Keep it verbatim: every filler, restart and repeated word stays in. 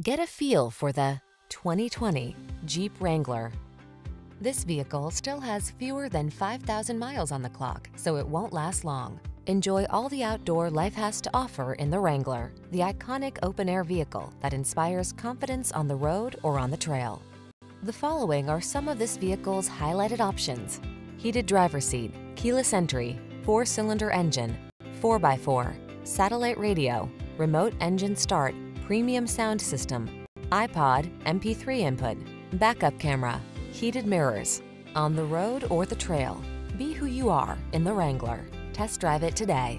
Get a feel for the twenty twenty Jeep Wrangler. This vehicle still has fewer than five thousand miles on the clock, so it won't last long. Enjoy all the outdoor life has to offer in the Wrangler, the iconic open-air vehicle that inspires confidence on the road or on the trail. The following are some of this vehicle's highlighted options: heated driver's seat, keyless entry, four-cylinder engine, four by four, satellite radio, remote engine start, premium sound system, iPod, M P three input, backup camera, heated mirrors. On the road or the trail, be who you are in the Wrangler. Test drive it today.